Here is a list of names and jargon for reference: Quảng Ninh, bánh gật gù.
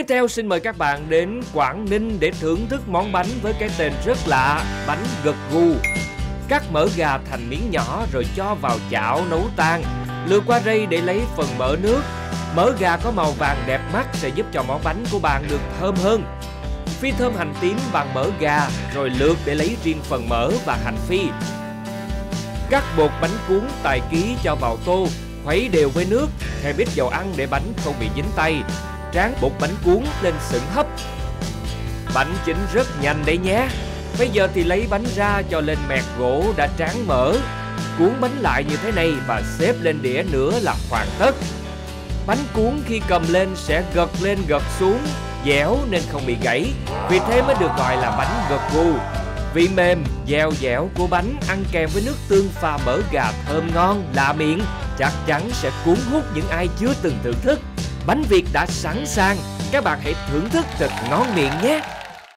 Tiếp theo xin mời các bạn đến Quảng Ninh để thưởng thức món bánh với cái tên rất lạ, bánh gật gù. Cắt mỡ gà thành miếng nhỏ rồi cho vào chảo nấu tan, lừa qua rây để lấy phần mỡ nước. Mỡ gà có màu vàng đẹp mắt sẽ giúp cho món bánh của bạn được thơm hơn. Phi thơm hành tím bằng mỡ gà rồi lược để lấy riêng phần mỡ và hành phi. Cắt bột bánh cuốn tài ký cho vào tô, khuấy đều với nước, thêm ít dầu ăn để bánh không bị dính tay. Tráng bột bánh cuốn lên sửng hấp. Bánh chín rất nhanh đấy nhé. Bây giờ thì lấy bánh ra cho lên mẹt gỗ đã tráng mỡ. Cuốn bánh lại như thế này và xếp lên đĩa nữa là hoàn tất. Bánh cuốn khi cầm lên sẽ gật lên gật xuống, dẻo nên không bị gãy. Vì thế mới được gọi là bánh gật gù. Vị mềm, dẻo dẻo của bánh ăn kèm với nước tương pha mỡ gà thơm ngon, lạ miệng, chắc chắn sẽ cuốn hút những ai chưa từng thưởng thức. Bánh Việt đã sẵn sàng, các bạn hãy thưởng thức thật ngon miệng nhé!